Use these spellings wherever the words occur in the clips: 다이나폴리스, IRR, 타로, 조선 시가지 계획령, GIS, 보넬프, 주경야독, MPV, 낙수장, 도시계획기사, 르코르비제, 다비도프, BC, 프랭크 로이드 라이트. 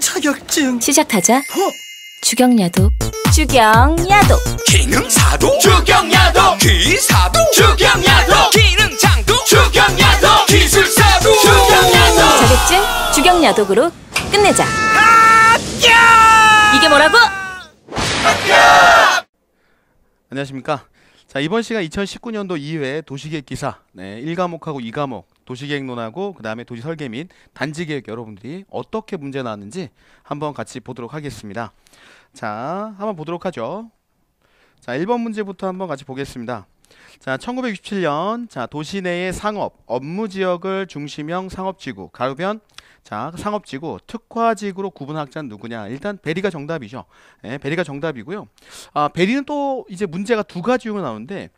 자격증 시작하자. 주경야독 주경야독 기능사도 주경야독 기사도 주경야독 기능장도 주경야독 기술사도 주경야독 자격증 주경야독으로 끝내자. 이게 뭐라고? 안녕하십니까. 자, 이번 시간 2019년도 2회 도시계획 기사 1과목하고 2과목 도시계획론하고 그 다음에 도시설계 및 단지계획 여러분들이 어떻게 문제 나왔는지 한번 같이 보도록 하겠습니다. 자, 한번 보도록 하죠. 자, 1번 문제부터 한번 같이 보겠습니다. 자, 1967년 자, 도시 내의 상업, 업무지역을 중심형 상업지구, 가로변 자, 상업지구, 특화지구로 구분학자는 누구냐? 일단 베리가 정답이죠. 예, 베리가 정답이고요. 아, 베리는 또 이제 문제가 두 가지로 나오는데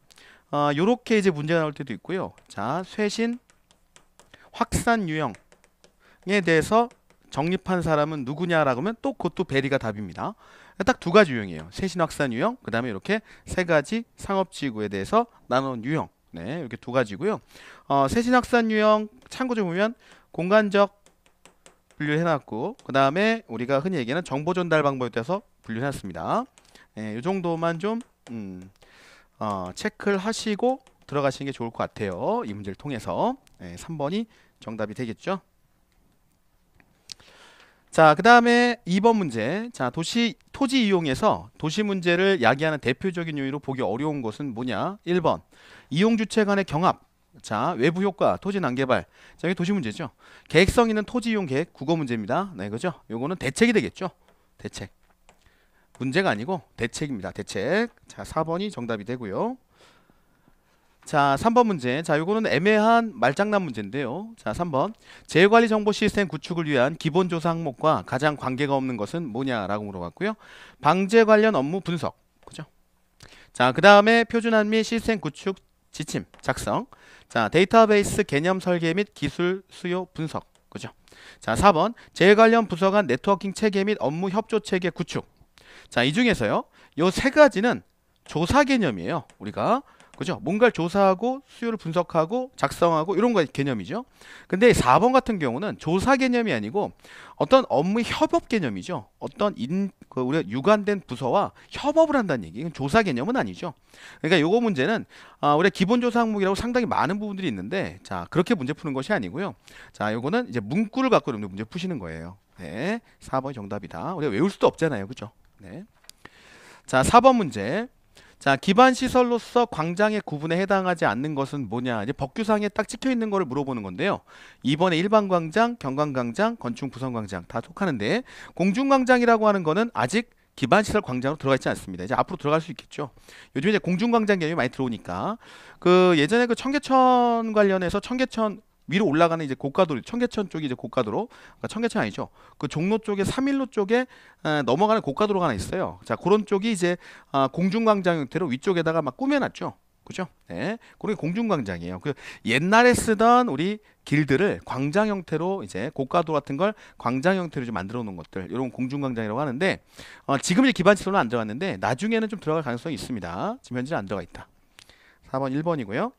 요렇게 이제 문제가 나올 때도 있고요. 자, 쇄신, 확산 유형에 대해서 정립한 사람은 누구냐라고 하면 또 그것도 베리가 답입니다. 딱 두 가지 유형이에요. 쇄신 확산 유형, 그 다음에 이렇게 세 가지 상업지구에 대해서 나눈 유형. 네, 이렇게 두 가지고요. 쇄신 확산 유형 참고 좀 보면 공간적 분류해놨고, 그 다음에 우리가 흔히 얘기하는 정보 전달 방법에 대해서 분류해놨습니다. 네, 이 정도만 좀 체크를 하시고 들어가시는 게 좋을 것 같아요. 이 문제를 통해서. 네, 3번이 정답이 되겠죠. 자, 그 다음에 2번 문제. 자, 도시, 토지 이용에서 도시 문제를 야기하는 대표적인 요인으로 보기 어려운 것은 뭐냐? 1번. 이용 주체 간의 경합. 자, 외부 효과, 토지 난개발. 자, 이게 도시 문제죠. 계획성 있는 토지 이용 계획, 국어 문제입니다. 네, 그죠? 요거는 대책이 되겠죠? 대책. 문제가 아니고 대책입니다. 대책. 자, 4번이 정답이 되고요. 자, 3번 문제. 자, 요거는 애매한 말장난 문제인데요. 자, 3번. 재해관리 정보 시스템 구축을 위한 기본 조사 항목과 가장 관계가 없는 것은 뭐냐라고 물어봤고요. 방제 관련 업무 분석. 그죠? 자, 그다음에 표준안 및 시스템 구축 지침 작성. 자, 데이터베이스 개념 설계 및 기술 수요 분석. 그죠? 자, 4번. 재해 관련 부서 간 네트워킹 체계 및 업무 협조 체계 구축. 자, 이 중에서요. 요 세 가지는 조사 개념이에요. 우리가 그죠? 뭔가를 조사하고 수요를 분석하고 작성하고 이런 거 개념이죠. 근데 4번 같은 경우는 조사 개념이 아니고 어떤 업무 협업 개념이죠. 어떤 우리가 유관된 부서와 협업을 한다는 얘기. 이건 조사 개념은 아니죠. 그러니까 요거 문제는 우리가 기본 조사 항목이라고 상당히 많은 부분들이 있는데, 자, 그렇게 문제 푸는 것이 아니고요. 자, 요거는 이제 문구를 갖고 여러분들 문제 푸시는 거예요. 네, 4번이 정답이다. 우리가 외울 수도 없잖아요, 그죠? 네. 자, 4번 문제. 자, 기반시설로서 광장의 구분에 해당하지 않는 것은 뭐냐? 이제 법규상에 딱 찍혀있는 거를 물어보는 건데요. 2번에 일반광장, 경관광장, 건축부성광장 다 속하는데, 공중광장이라고 하는 거는 아직 기반시설 광장으로 들어가 있지 않습니다. 이제 앞으로 들어갈 수 있겠죠. 요즘에 이제 공중광장 개념이 많이 들어오니까, 그 예전에 그 청계천 관련해서 청계천 위로 올라가는 이제 고가도로, 청계천 쪽이 이제 고가도로, 그러니까 청계천 아니죠. 그 종로 쪽에 3일로 쪽에 넘어가는 고가도로가 하나 있어요. 자, 그런 쪽이 이제 공중광장 형태로 위쪽에다가 막 꾸며놨죠. 그죠? 네. 그게 공중광장이에요. 그 옛날에 쓰던 우리 길들을 광장 형태로 이제 고가도 같은 걸 광장 형태로 좀 만들어 놓은 것들, 이런 공중광장이라고 하는데, 지금 이제 기반시설로는 안 들어갔는데, 나중에는 좀 들어갈 가능성이 있습니다. 지금 현재는 안 들어가 있다. 4번, 1번이고요.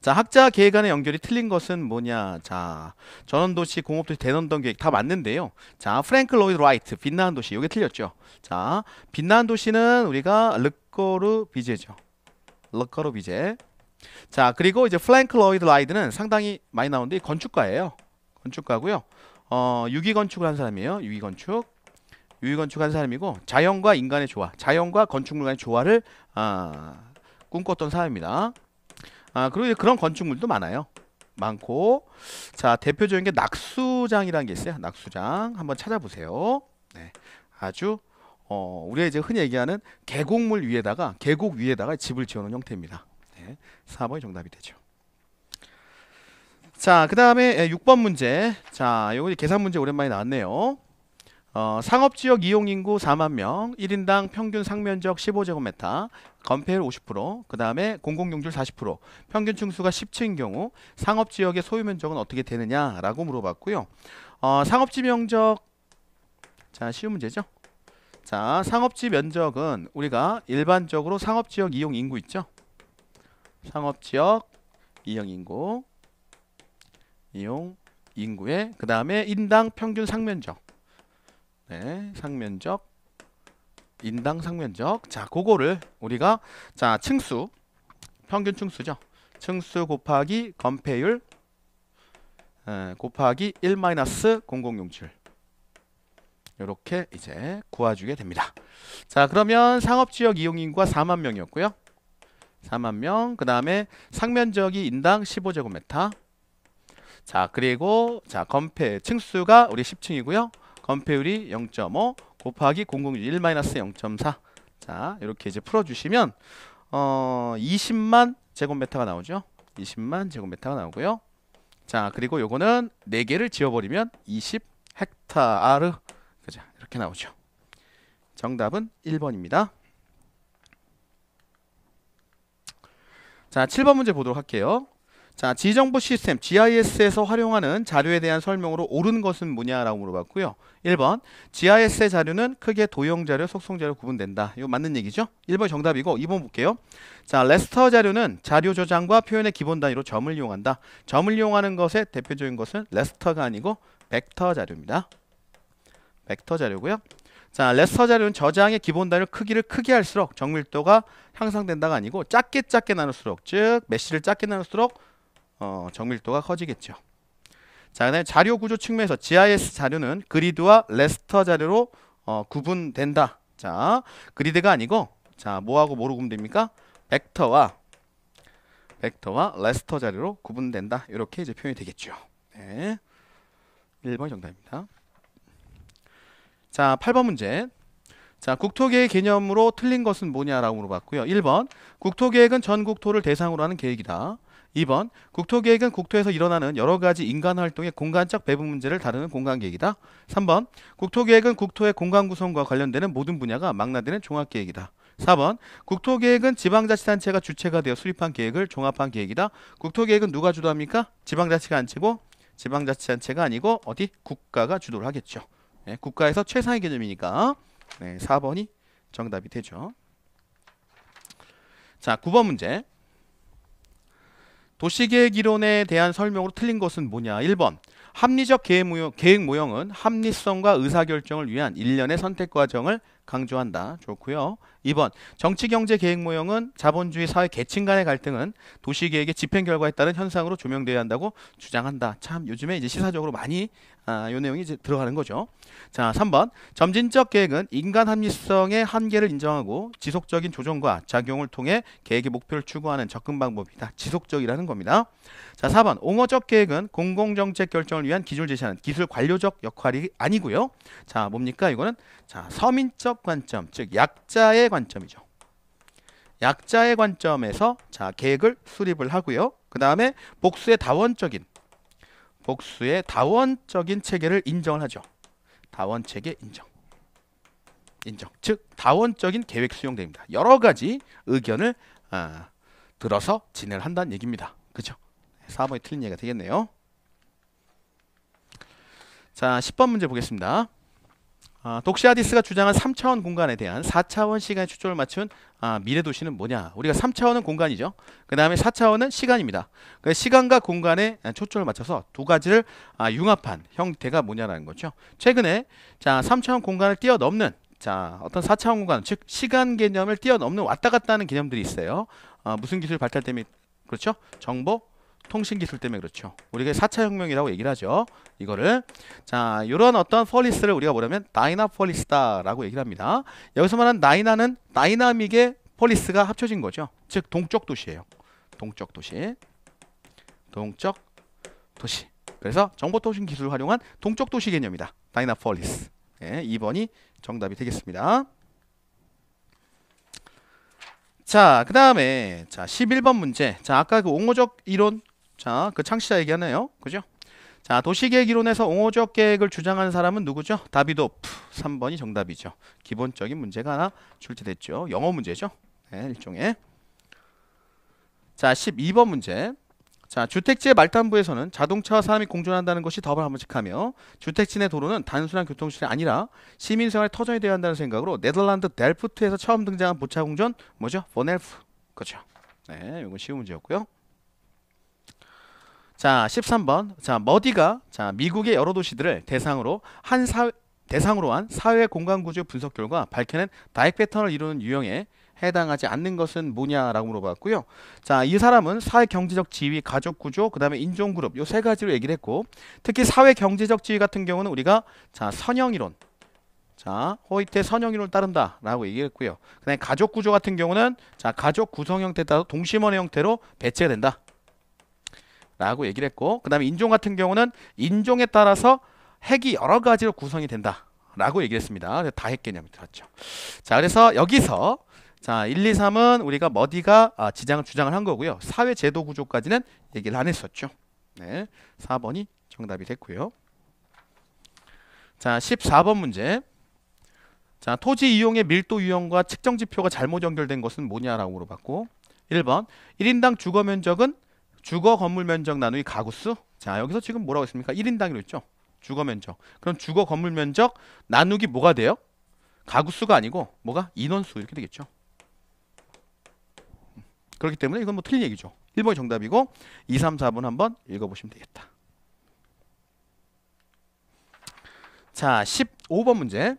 자, 학자 계획 안의 연결이 틀린 것은 뭐냐? 자, 전원도시, 공업도시, 대전동 계획 다 맞는데요. 자, 프랭크 로이드 라이트, 빛나는 도시, 이게 틀렸죠. 자, 빛나는 도시는 우리가 르코르비제죠. 르코르비제. 자, 그리고 이제 프랭크 로이드 라이트는 상당히 많이 나오는데 건축가예요. 건축가고요. 유기건축을 한 사람이에요. 유기건축 한 사람이고, 자연과 인간의 조화, 자연과 건축물 간의 조화를 꿈꿨던 사람입니다. 그리고 이제 그런 건축물도 많고, 자, 대표적인 게 낙수장이라는 게 있어요. 낙수장 한번 찾아보세요. 네, 아주 우리가 이제 흔히 얘기하는 계곡 위에다가 집을 지어놓은 형태입니다. 네, 4번이 정답이 되죠. 자, 그 다음에 6번 문제. 자, 요거 계산 문제 오랜만에 나왔네요. 상업지역 이용인구 4만 명, 1인당 평균 상면적 15제곱미터, 건폐율 50%, 그 다음에 공공용줄 40%, 평균 층수가 10층인 경우 상업지역의 소유면적은 어떻게 되느냐라고 물어봤고요. 상업지 면적, 자, 쉬운 문제죠. 자, 상업지 면적은 우리가 일반적으로 상업지역 이용인구 있죠. 상업지역 이용인구 인구에, 그 다음에 인당 평균 상면적, 네, 상면적, 인당 상면적. 자, 그거를 우리가, 자, 층수, 평균 층수죠. 층수 곱하기 건폐율 곱하기 1-0067, 이렇게 이제 구해주게 됩니다. 자, 그러면 상업지역 이용인구가 4만 명이었고요. 4만 명, 그 다음에 상면적이 인당 15제곱미터. 자, 그리고 자 건폐 층수가 우리 10층이고요. 건폐율이 0.5 곱하기 0067 1-0.4. 자, 이렇게 이제 풀어주시면 20만 제곱미터가 나오죠. 20만 제곱미터가 나오고요. 자, 그리고 요거는 4개를 지어버리면 20헥타르, 그죠? 이렇게 나오죠. 정답은 1번입니다. 자, 7번 문제 보도록 할게요. 자, 지정부 시스템 GIS에서 활용하는 자료에 대한 설명으로 옳은 것은 뭐냐라고 물어봤고요. 1번, GIS의 자료는 크게 도형 자료, 속성 자료 구분된다. 이거 맞는 얘기죠? 1번이 정답이고, 2번 볼게요. 자, 레스터 자료는 자료 저장과 표현의 기본 단위로 점을 이용한다. 점을 이용하는 것의 대표적인 것은 레스터가 아니고 벡터 자료입니다. 벡터 자료고요. 자, 레스터 자료는 저장의 기본 단위로 크기를 크게 할수록 정밀도가 향상된다가 아니고 작게 나눌수록, 즉 메쉬를 작게 나눌수록 정밀도가 커지겠죠. 자, 그다음에 자료 구조 측면에서 GIS 자료는 그리드와 레스터 자료로 구분된다. 자, 그리드가 아니고, 자, 뭐하고 뭐로 구분됩니까? 벡터와 레스터 자료로 구분된다. 이렇게 이제 표현이 되겠죠. 네, 1번이 정답입니다. 자, 8번 문제. 자, 국토계획 개념으로 틀린 것은 뭐냐라고 물어봤고요. 1번, 국토계획은 전 국토를 대상으로 하는 계획이다. 2번, 국토계획은 국토에서 일어나는 여러가지 인간활동의 공간적 배분 문제를 다루는 공간계획이다. 3번, 국토계획은 국토의 공간구성과 관련되는 모든 분야가 망라되는 종합계획이다. 4번, 국토계획은 지방자치단체가 주체가 되어 수립한 계획을 종합한 계획이다. 국토계획은 누가 주도합니까? 지방자치단체가 아니고 어디? 국가가 주도를 하겠죠. 네, 국가에서 최상의 개념이니까, 네, 4번이 정답이 되죠. 자, 9번 문제. 도시계획 이론에 대한 설명으로 틀린 것은 뭐냐. 1번, 합리적 계획 모형은 합리성과 의사결정을 위한 일련의 선택과정을 강조한다. 좋고요. 2번, 정치경제 계획 모형은 자본주의 사회 계층 간의 갈등은 도시계획의 집행 결과에 따른 현상으로 조명되어야 한다고 주장한다. 참, 요즘에 이제 시사적으로 많이 요 내용이 이제 들어가는 거죠. 자, 3번, 점진적 계획은 인간 합리성의 한계를 인정하고 지속적인 조정과 작용을 통해 계획의 목표를 추구하는 접근 방법이다. 지속적이라는 겁니다. 자, 4번, 옹호적 계획은 공공정책 결정을 위한 기준을 제시하는 기술 관료적 역할이 아니고요. 자, 뭡니까 이거는? 자, 서민적 관점, 즉 약자의 관점이죠. 약자의 관점에서 자, 계획을 수립을 하고요. 그 다음에 복수의 다원적인 체계를 인정을 하죠. 다원체계 인정. 즉 다원적인 계획 수용됩니다. 여러 가지 의견을 들어서 진행을 한다는 얘기입니다. 그죠? 4번이 틀린 얘기가 되겠네요. 자, 10번 문제 보겠습니다. 독시아디스가 주장한 3차원 공간에 대한 4차원 시간의 초점을 맞춘 미래도시는 뭐냐. 우리가 3차원은 공간이죠. 그 다음에 4차원은 시간입니다. 그 시간과 공간에 초점을 맞춰서 두 가지를 융합한 형태가 뭐냐라는 거죠. 최근에 자, 3차원 공간을 뛰어넘는, 자, 어떤 4차원 공간, 즉 시간 개념을 뛰어넘는 왔다 갔다 하는 개념들이 있어요. 무슨 기술 발달 때문에 그렇죠? 정보 통신 기술 때문에 그렇죠. 우리가 4차 혁명이라고 얘기를 하죠. 이거를. 자, 요런 어떤 폴리스를 우리가 뭐냐면 다이나폴리스다라고 얘기를 합니다. 여기서 말하는 다이나는 다이나믹의 폴리스가 합쳐진 거죠. 즉 동적 도시예요. 동적 도시. 그래서 정보통신 기술을 활용한 동적 도시 개념이다. 다이나폴리스. 네, 2번이 정답이 되겠습니다. 자, 그 다음에 자, 11번 문제. 자, 아까 그 옹호적 이론, 자, 그 창시자 얘기하네요. 그죠? 자, 도시계획 이론에서 옹호적 계획을 주장하는 사람은 누구죠? 다비도프. 3번이 정답이죠. 기본적인 문제가 하나 출제됐죠. 영어 문제죠. 네, 일종의. 자, 12번 문제. 자, 주택지의 말단부에서는 자동차와 사람이 공존한다는 것이 더 바람직하며 주택지 내 도로는 단순한 교통수단이 아니라 시민생활의 터전이 되어야 한다는 생각으로 네덜란드 델프트에서 처음 등장한 보차공존 뭐죠? 보넬프. 그렇죠. 네, 이건 쉬운 문제였고요. 자, 13번. 자, 머디가 자, 미국의 여러 도시들을 대상으로 한 사회 공간 구조 분석 결과 밝혀낸 다이크 패턴을 이루는 유형에 해당하지 않는 것은 뭐냐라고 물어봤고요. 자, 이 사람은 사회 경제적 지위, 가족 구조, 그다음에 인종 그룹 요 세 가지로 얘기를 했고, 특히 사회 경제적 지위 같은 경우는 우리가 자, 선형 이론. 자, 호이트의 선형 이론을 따른다라고 얘기했고요. 그다음에 가족 구조 같은 경우는 자, 가족 구성 형태에 따라 동심원의 형태로 배치가 된다라고 얘기를 했고, 그다음에 인종 같은 경우는 인종에 따라서 핵이 여러 가지로 구성이 된다라고 얘기했습니다. 다핵 개념이 들었죠. 자, 그래서 여기서 자, 1, 2, 3은 우리가 머디가 주장을 한 거고요. 사회 제도 구조까지는 얘기를 안 했었죠. 네, 4번이 정답이 됐고요. 자, 14번 문제. 자, 토지 이용의 밀도 유형과 측정 지표가 잘못 연결된 것은 뭐냐라고 물어봤고, 1번 1인당 주거 면적은 주거 건물 면적 나누기 가구수. 자, 여기서 지금 뭐라고 했습니까? 1인당이라고 했죠. 주거 면적. 그럼 주거 건물 면적 나누기 뭐가 돼요? 가구수가 아니고 뭐가? 인원수 이렇게 되겠죠. 그렇기 때문에 이건 뭐 틀린 얘기죠. 1번이 정답이고 2, 3, 4번 한번 읽어보시면 되겠다. 자, 15번 문제.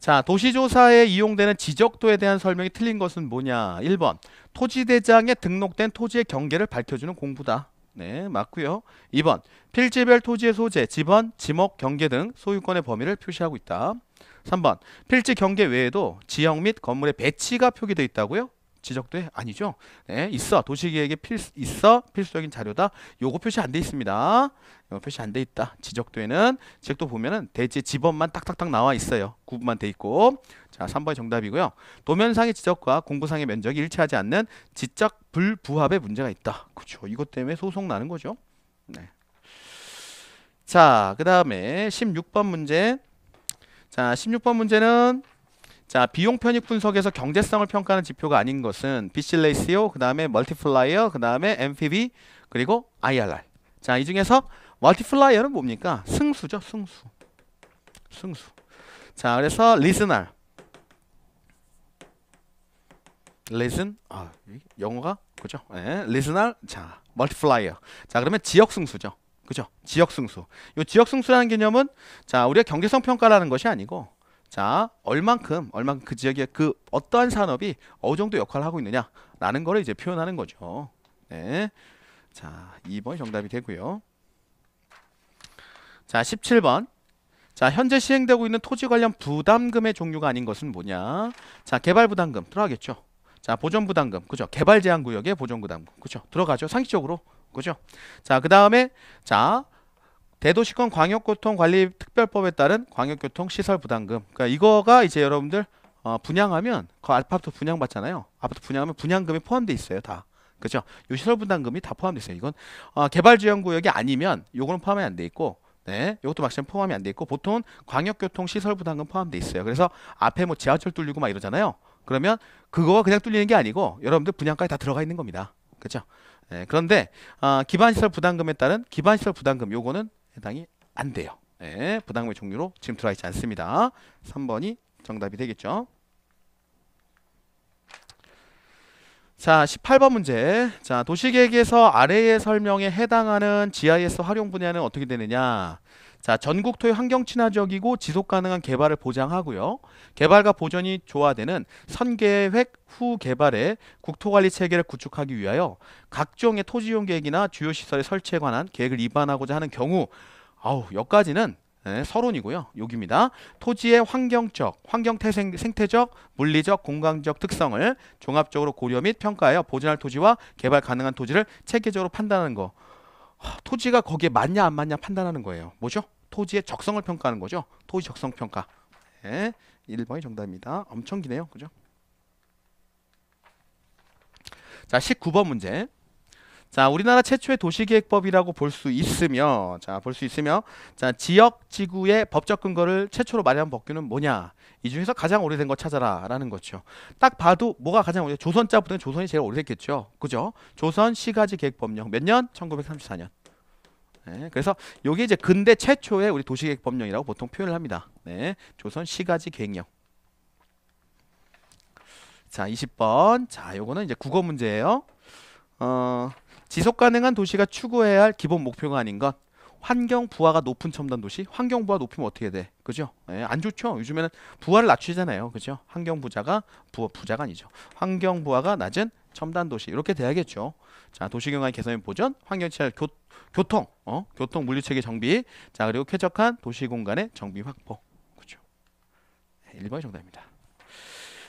자, 도시조사에 이용되는 지적도에 대한 설명이 틀린 것은 뭐냐? 1번 토지대장에 등록된 토지의 경계를 밝혀주는 공부다. 네, 맞고요. 2번 필지별 토지의 소재, 지번, 지목, 경계 등 소유권의 범위를 표시하고 있다. 3번 필지 경계 외에도 지형 및 건물의 배치가 표기되어 있다고요? 지적도에 아니죠. 네, 있어. 도시계획에 있어 필수적인 자료다. 요거 표시 안 돼 있습니다. 요거 표시 안 돼 있다. 지적도에는 지적도 보면은 대지 지번만 딱딱딱 나와 있어요. 구분만 돼 있고. 자, 3번이 정답이고요. 도면상의 지적과 공부상의 면적이 일치하지 않는 지적 불부합의 문제가 있다. 그렇죠. 이것 때문에 소송 나는 거죠. 네. 자, 그다음에 16번 문제. 자, 16번 문제는 자, 비용 편익 분석에서 경제성을 평가하는 지표가 아닌 것은 BC 레이시오, 그 다음에 멀티플라이어, 그 다음에 MPV, 그리고 IRR. 자, 이 중에서 멀티플라이어는 뭡니까? 승수죠. 승수. 자, 그래서 리스널, 자, 멀티플라이어. 자, 그러면 지역 승수죠. 그죠? 지역 승수. 요 지역 승수라는 개념은 자, 우리가 경제성 평가라는 것이 아니고 자, 얼만큼 그 지역에 그 어떠한 산업이 어느 정도 역할을 하고 있느냐라는 거를 이제 표현하는 거죠. 네. 자, 2번이 정답이 되고요. 자, 17번. 자, 현재 시행되고 있는 토지 관련 부담금의 종류가 아닌 것은 뭐냐? 자, 개발 부담금 들어가겠죠. 자, 보존 부담금. 그죠? 개발 제한 구역의 보존 부담금. 그죠? 들어가죠. 상식적으로. 그죠? 자, 그다음에 자, 대도시권 광역교통관리특별법에 따른 광역교통시설 부담금. 그러니까 이거가 이제 여러분들 분양하면 그 아파트 분양 받잖아요. 아파트 분양하면 분양금이 포함돼 있어요, 다. 그죠? 요 시설 부담금이 다 포함돼 있어요. 이건 개발지형 구역이 아니면 요거는 포함이 안 돼 있고, 네, 요것도 막상 포함이 안 돼 있고, 보통은 광역교통시설 부담금 포함돼 있어요. 그래서 앞에 뭐 지하철 뚫리고 막 이러잖아요. 그러면 그거가 그냥 뚫리는 게 아니고 여러분들 분양까지 다 들어가 있는 겁니다. 그죠? 네, 그런데 기반시설 부담금에 따른 기반시설 부담금 요거는 해당이 안 돼요. 네, 부담금의 종류로 지금 들어와 있지 않습니다. 3번이 정답이 되겠죠. 자, 18번 문제. 자, 도시계획에서 아래의 설명에 해당하는 GIS 활용 분야는 어떻게 되느냐? 자, 전국 토의 환경 친화적이고 지속 가능한 개발을 보장하고요. 개발과 보존이 조화되는 선계획 후 개발의 국토관리 체계를 구축하기 위하여 각종의 토지 이용 계획이나 주요 시설의 설치에 관한 계획을 입안하고자 하는 경우, 여기까지는 네, 서론이고요. 여기입니다. 토지의 환경적, 생태적, 물리적, 공간적 특성을 종합적으로 고려 및 평가하여 보존할 토지와 개발 가능한 토지를 체계적으로 판단하는 거. 토지가 거기에 맞냐 안 맞냐 판단하는 거예요. 뭐죠? 토지의 적성을 평가하는 거죠. 토지 적성 평가. 네, 1번이 정답입니다. 엄청 기네요. 그죠? 자, 19번 문제. 자, 우리나라 최초의 도시계획법이라고 볼 수 있으며, 자, 지역 지구의 법적 근거를 최초로 마련한 법규는 뭐냐? 이 중에서 가장 오래된 거 찾아라라는 거죠. 딱 봐도 뭐가 가장 오래된? 조선자부터는 조선이 제일 오래됐겠죠. 그죠? 조선 시가지 계획법령 몇 년? 1934년. 네, 그래서 이게 이제 근대 최초의 우리 도시계획법령이라고 보통 표현을 합니다. 네, 조선 시가지 계획령. 자, 20번. 자, 요거는 이제 국어 문제예요. 지속가능한 도시가 추구해야 할 기본 목표가 아닌 것. 환경 부하가 높은 첨단 도시, 환경 부하 높이면 어떻게 돼? 그죠? 예, 안 좋죠. 요즘에는 부하를 낮추잖아요. 그죠? 환경 부자가 부자가 아니죠. 환경 부하가 낮은 첨단 도시 이렇게 돼야겠죠. 자, 도시경관 개선의 보전, 환경치료, 교통, 교통 물류체계 정비, 자 그리고 쾌적한 도시 공간의 정비 확보. 그죠? 1번이 정답입니다.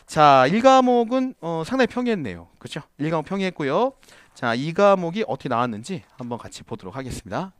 자, 1과목은 상당히 평이했네요. 그죠? 1과목 평이했고요. 자, 2과목이 어떻게 나왔는지 한번 같이 보도록 하겠습니다.